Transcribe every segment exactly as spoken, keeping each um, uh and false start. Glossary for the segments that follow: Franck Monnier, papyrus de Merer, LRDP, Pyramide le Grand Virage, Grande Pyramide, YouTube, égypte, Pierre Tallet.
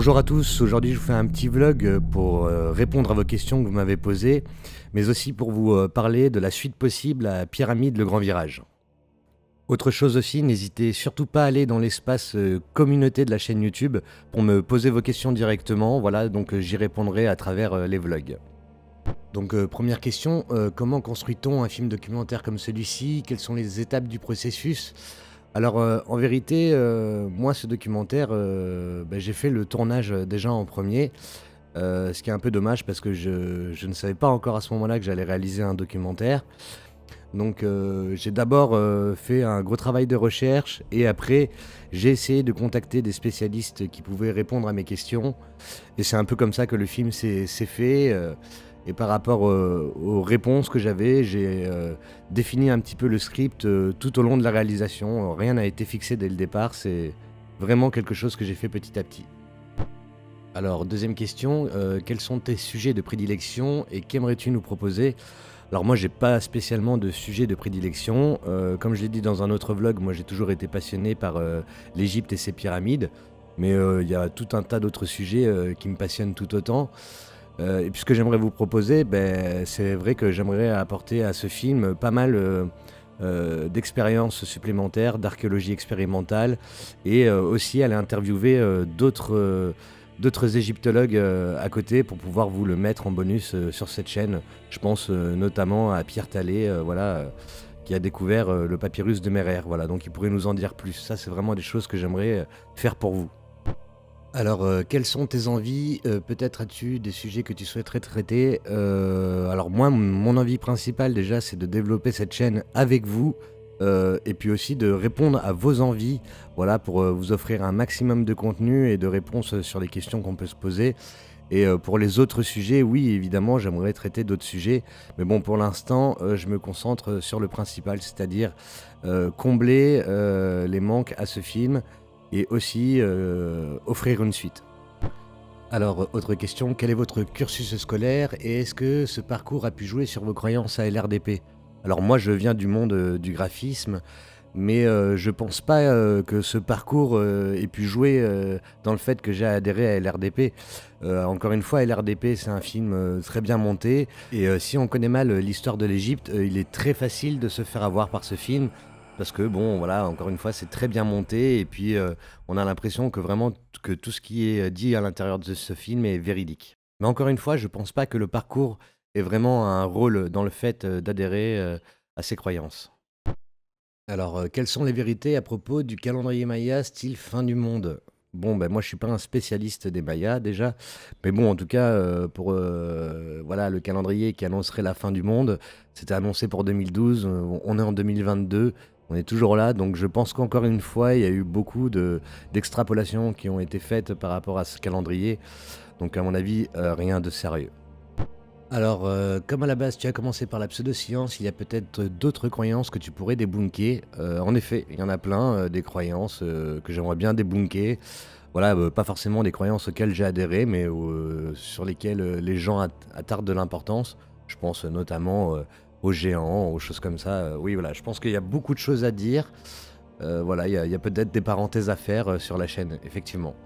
Bonjour à tous, aujourd'hui je vous fais un petit vlog pour répondre à vos questions que vous m'avez posées, mais aussi pour vous parler de la suite possible à Pyramide le Grand Virage. Autre chose aussi, n'hésitez surtout pas à aller dans l'espace communauté de la chaîne YouTube pour me poser vos questions directement, voilà, donc j'y répondrai à travers les vlogs. Donc euh, première question, euh, comment construit-on un film documentaire comme celui-ci? Quelles sont les étapes du processus? Alors euh, en vérité, euh, moi ce documentaire, euh, bah, j'ai fait le tournage euh, déjà en premier, euh, ce qui est un peu dommage parce que je, je ne savais pas encore à ce moment-là que j'allais réaliser un documentaire. Donc euh, j'ai d'abord euh, fait un gros travail de recherche et après j'ai essayé de contacter des spécialistes qui pouvaient répondre à mes questions. Et c'est un peu comme ça que le film s'est fait. Euh, Et par rapport euh, aux réponses que j'avais, j'ai euh, défini un petit peu le script euh, tout au long de la réalisation. Rien n'a été fixé dès le départ, c'est vraiment quelque chose que j'ai fait petit à petit. Alors, deuxième question, euh, quels sont tes sujets de prédilection et qu'aimerais-tu nous proposer? Alors moi, j'ai pas spécialement de sujet de prédilection. Euh, comme je l'ai dit dans un autre vlog, moi j'ai toujours été passionné par euh, l'Égypte et ses pyramides. Mais il euh, y a tout un tas d'autres sujets euh, qui me passionnent tout autant. Euh, et puis ce que j'aimerais vous proposer, ben, c'est vrai que j'aimerais apporter à ce film pas mal euh, euh, d'expériences supplémentaires, d'archéologie expérimentale, et euh, aussi aller interviewer euh, d'autres euh, d'autres égyptologues euh, à côté pour pouvoir vous le mettre en bonus euh, sur cette chaîne. Je pense euh, notamment à Pierre Tallet, euh, voilà, euh, qui a découvert euh, le papyrus de Merer. Voilà, donc il pourrait nous en dire plus. Ça, c'est vraiment des choses que j'aimerais faire pour vous. Alors, euh, quelles sont tes envies? euh, Peut-être as-tu des sujets que tu souhaiterais traiter? euh, Alors moi, mon envie principale déjà, c'est de développer cette chaîne avec vous euh, et puis aussi de répondre à vos envies, voilà, pour euh, vous offrir un maximum de contenu et de réponses sur les questions qu'on peut se poser. Et euh, pour les autres sujets, oui, évidemment, j'aimerais traiter d'autres sujets. Mais bon, pour l'instant, euh, je me concentre sur le principal, c'est-à-dire euh, combler euh, les manques à ce film, et aussi euh, offrir une suite. Alors, autre question, quel est votre cursus scolaire et est-ce que ce parcours a pu jouer sur vos croyances à L R D P? Alors moi, je viens du monde euh, du graphisme, mais euh, je pense pas euh, que ce parcours euh, ait pu jouer euh, dans le fait que j'ai adhéré à L R D P. Euh, encore une fois, L R D P, c'est un film euh, très bien monté, et euh, si on connaît mal euh, l'histoire de l'Égypte, euh, il est très facile de se faire avoir par ce film, parce que bon, voilà, encore une fois, c'est très bien monté et puis euh, on a l'impression que vraiment que tout ce qui est dit à l'intérieur de ce film est véridique. Mais encore une fois, je pense pas que le parcours ait vraiment un rôle dans le fait d'adhérer euh, à ces croyances. Alors, euh, quelles sont les vérités à propos du calendrier Maya style fin du monde? Bon, ben moi je suis pas un spécialiste des Mayas déjà, mais bon, en tout cas euh, pour euh, voilà, le calendrier qui annoncerait la fin du monde, c'était annoncé pour deux mille douze, on est en deux mille vingt-deux, on est toujours là, donc je pense qu'encore une fois il y a eu beaucoup de d'extrapolations qui ont été faites par rapport à ce calendrier, donc à mon avis euh, rien de sérieux. Alors, euh, comme à la base tu as commencé par la pseudo-science, il y a peut-être d'autres croyances que tu pourrais débunker. Euh, en effet, il y en a plein, euh, des croyances euh, que j'aimerais bien débunker. Voilà, euh, pas forcément des croyances auxquelles j'ai adhéré, mais euh, sur lesquelles euh, les gens at attardent de l'importance. Je pense euh, notamment euh, aux géants, aux choses comme ça. Euh, oui, voilà, je pense qu'il y a beaucoup de choses à dire. Euh, voilà, il y a, a peut-être des parenthèses à faire euh, sur la chaîne, effectivement.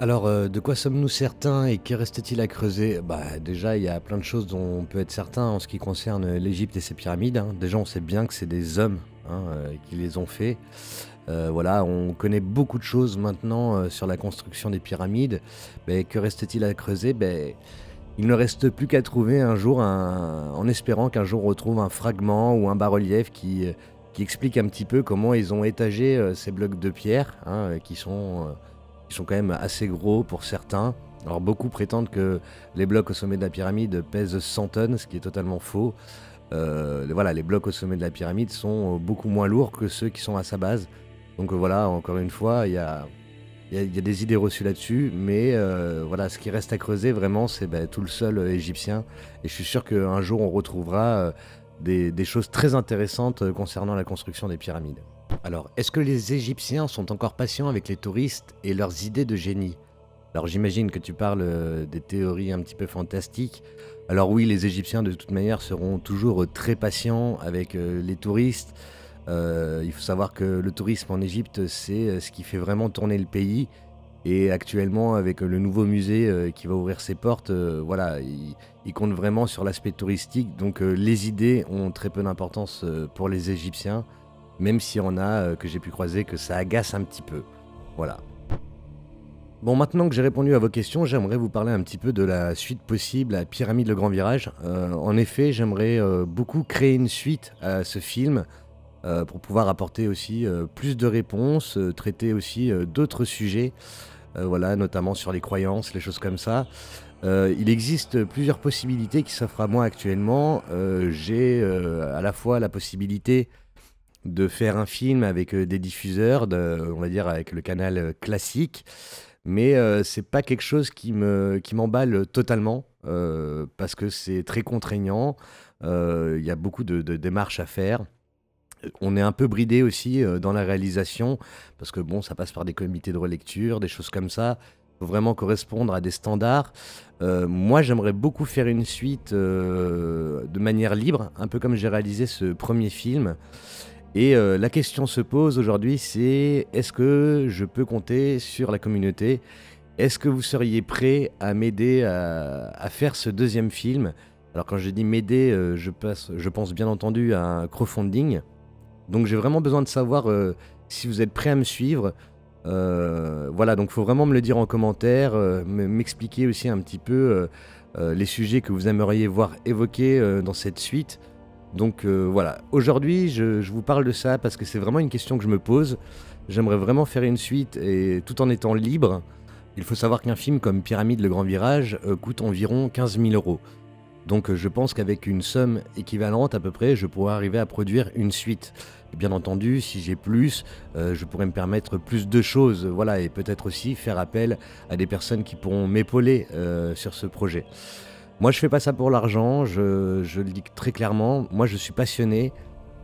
Alors, euh, de quoi sommes-nous certains et que reste-t-il à creuser? Bah, déjà, il y a plein de choses dont on peut être certain en ce qui concerne l'Égypte et ses pyramides. Hein. Déjà, on sait bien que c'est des hommes hein, euh, qui les ont fait. Euh, voilà, on connaît beaucoup de choses maintenant euh, sur la construction des pyramides. Mais que reste-t-il à creuser? Ben, il ne reste plus qu'à trouver un jour, un... en espérant qu'un jour on retrouve un fragment ou un bas-relief qui, euh, qui explique un petit peu comment ils ont étagé euh, ces blocs de pierre hein, euh, qui sont... Euh... sont quand même assez gros pour certains. Alors beaucoup prétendent que les blocs au sommet de la pyramide pèsent cent tonnes, ce qui est totalement faux. Euh, voilà, les blocs au sommet de la pyramide sont beaucoup moins lourds que ceux qui sont à sa base. Donc voilà, encore une fois, il y a, y a, y a des idées reçues là-dessus, mais euh, voilà, ce qui reste à creuser vraiment, c'est ben, tout le sol euh, égyptien. Et je suis sûr qu'un jour, on retrouvera euh, des, des choses très intéressantes euh, concernant la construction des pyramides. Alors, est-ce que les Égyptiens sont encore patients avec les touristes et leurs idées de génie? Alors j'imagine que tu parles des théories un petit peu fantastiques. Alors oui, les Égyptiens de toute manière seront toujours très patients avec les touristes. Euh, il faut savoir que le tourisme en Égypte, c'est ce qui fait vraiment tourner le pays. Et actuellement, avec le nouveau musée euh, qui va ouvrir ses portes, euh, voilà, il, il compte vraiment sur l'aspect touristique. Donc euh, les idées ont très peu d'importance euh, pour les Égyptiens, même s'il y en a euh, que j'ai pu croiser que ça agace un petit peu. Voilà. Bon, maintenant que j'ai répondu à vos questions, j'aimerais vous parler un petit peu de la suite possible à Pyramide le Grand Virage. Euh, en effet, j'aimerais euh, beaucoup créer une suite à ce film euh, pour pouvoir apporter aussi euh, plus de réponses, euh, traiter aussi euh, d'autres sujets, euh, voilà, notamment sur les croyances, les choses comme ça. Euh, il existe plusieurs possibilités qui s'offrent à moi actuellement. Euh, j'ai euh, à la fois la possibilité de faire un film avec euh, des diffuseurs, de, on va dire avec le canal euh, classique, mais euh, c'est pas quelque chose qui me qui m'emballe totalement euh, parce que c'est très contraignant. Il euh, y a beaucoup de, de démarches à faire. On est un peu bridé aussi euh, dans la réalisation parce que bon, ça passe par des comités de relecture, des choses comme ça. Faut vraiment correspondre à des standards. Euh, moi, j'aimerais beaucoup faire une suite euh, de manière libre, un peu comme j'ai réalisé ce premier film. Et euh, la question se pose aujourd'hui, c'est est-ce que je peux compter sur la communauté? Est-ce que vous seriez prêt à m'aider à, à faire ce deuxième film? Alors quand je dis m'aider, euh, je, je pense bien entendu à un crowdfunding. Donc j'ai vraiment besoin de savoir euh, si vous êtes prêt à me suivre. Euh, voilà, donc il faut vraiment me le dire en commentaire, euh, m'expliquer aussi un petit peu euh, euh, les sujets que vous aimeriez voir évoqués euh, dans cette suite. Donc euh, voilà, aujourd'hui je, je vous parle de ça parce que c'est vraiment une question que je me pose. J'aimerais vraiment faire une suite et tout en étant libre. Il faut savoir qu'un film comme Pyramide le Grand Virage euh, coûte environ quinze mille euros. Donc euh, je pense qu'avec une somme équivalente à peu près, je pourrais arriver à produire une suite. Et bien entendu, si j'ai plus, euh, je pourrais me permettre plus de choses. Voilà, et peut-être aussi faire appel à des personnes qui pourront m'épauler euh, sur ce projet. Moi, je fais pas ça pour l'argent, je, je le dis très clairement. Moi, je suis passionné.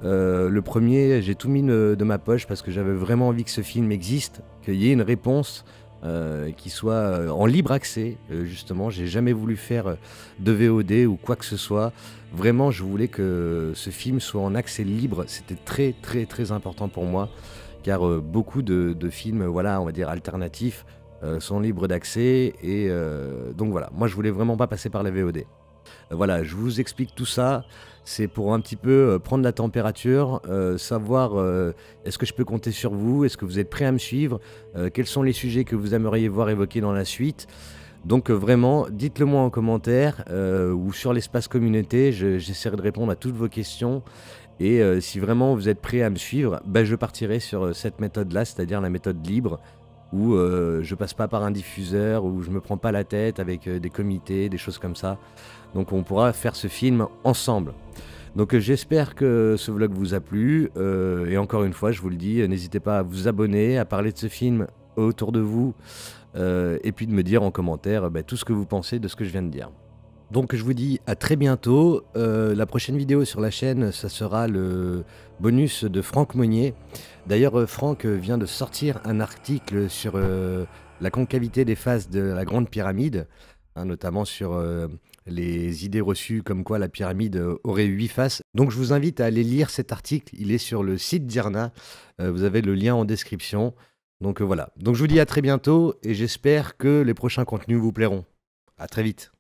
Euh, le premier, j'ai tout mis de, de ma poche parce que j'avais vraiment envie que ce film existe, qu'il y ait une réponse euh, qui soit en libre accès. Euh, justement, j'ai jamais voulu faire de V O D ou quoi que ce soit. Vraiment, je voulais que ce film soit en accès libre. C'était très, très, très important pour moi, car euh, beaucoup de, de films, voilà, on va dire alternatifs, Euh, sont libres d'accès et euh, donc voilà, moi je voulais vraiment pas passer par la V O D. Euh, voilà, je vous explique tout ça, c'est pour un petit peu euh, prendre la température, euh, savoir euh, est-ce que je peux compter sur vous, est-ce que vous êtes prêts à me suivre, euh, quels sont les sujets que vous aimeriez voir évoqués dans la suite. Donc euh, vraiment, dites-le moi en commentaire euh, ou sur l'espace communauté, je, j'essaierai de répondre à toutes vos questions. Et euh, si vraiment vous êtes prêts à me suivre, bah, je partirai sur cette méthode-là, c'est-à-dire la méthode libre, où euh, je passe pas par un diffuseur, où je me prends pas la tête avec euh, des comités, des choses comme ça. Donc on pourra faire ce film ensemble. Donc euh, j'espère que ce vlog vous a plu, euh, et encore une fois je vous le dis, n'hésitez pas à vous abonner, à parler de ce film autour de vous, euh, et puis de me dire en commentaire bah, tout ce que vous pensez de ce que je viens de dire. Donc je vous dis à très bientôt, euh, la prochaine vidéo sur la chaîne, ça sera le bonus de Franck Monnier. D'ailleurs, euh, Franck vient de sortir un article sur euh, la concavité des faces de la Grande Pyramide, hein, notamment sur euh, les idées reçues comme quoi la pyramide aurait huit faces. Donc je vous invite à aller lire cet article, il est sur le site d'IRNA, euh, vous avez le lien en description. Donc euh, voilà, donc je vous dis à très bientôt et j'espère que les prochains contenus vous plairont. À très vite.